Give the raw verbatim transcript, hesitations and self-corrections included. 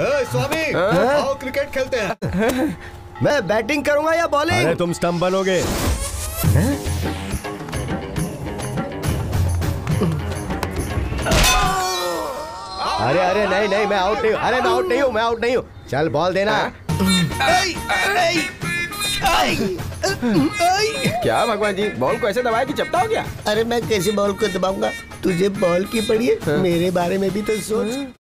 स्वामी आओ क्रिकेट खेलते हैं। मैं बैटिंग करूंगा या बॉलिंग? अरे तुम स्टंप बनोगे। अरे अरे नहीं नहीं मैं आउट नहीं हूँ। अरे मैं आउट नहीं हूँ मैं आउट नहीं हूँ। चल बॉल देना। आई, आई, आई, आई। क्या भगवान जी बॉल को ऐसे दबाया कि चपटा हो गया? अरे मैं कैसे बॉल को दबाऊंगा? तुझे बॉल की पड़ी है, मेरे बारे में भी तो सोच।